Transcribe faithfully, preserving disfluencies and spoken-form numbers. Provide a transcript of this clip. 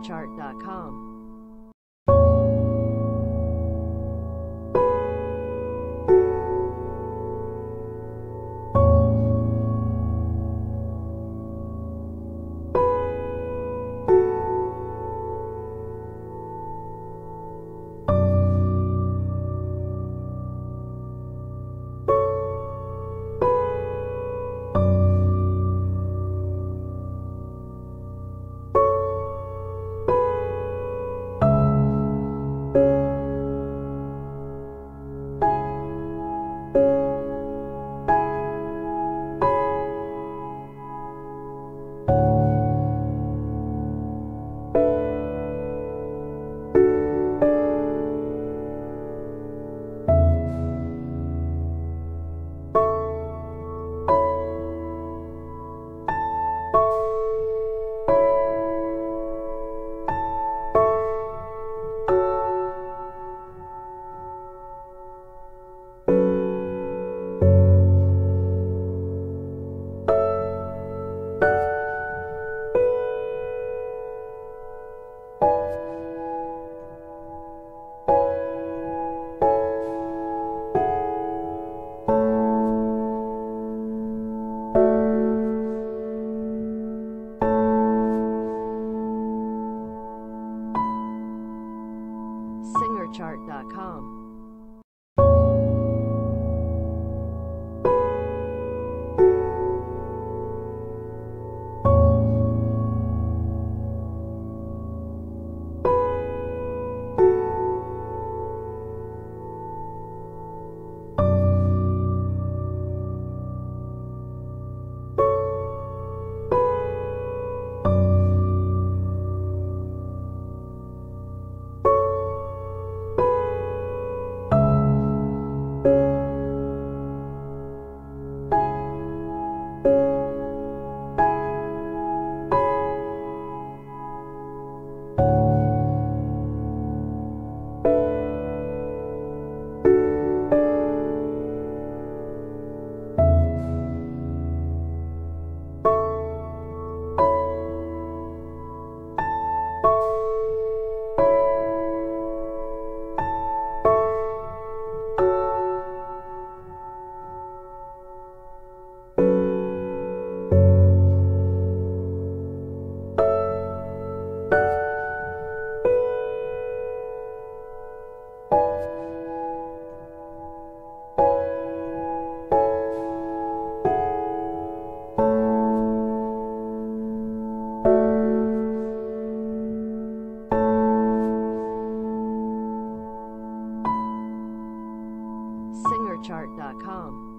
Nature Chart dot com. Chart dot com. Chart dot com.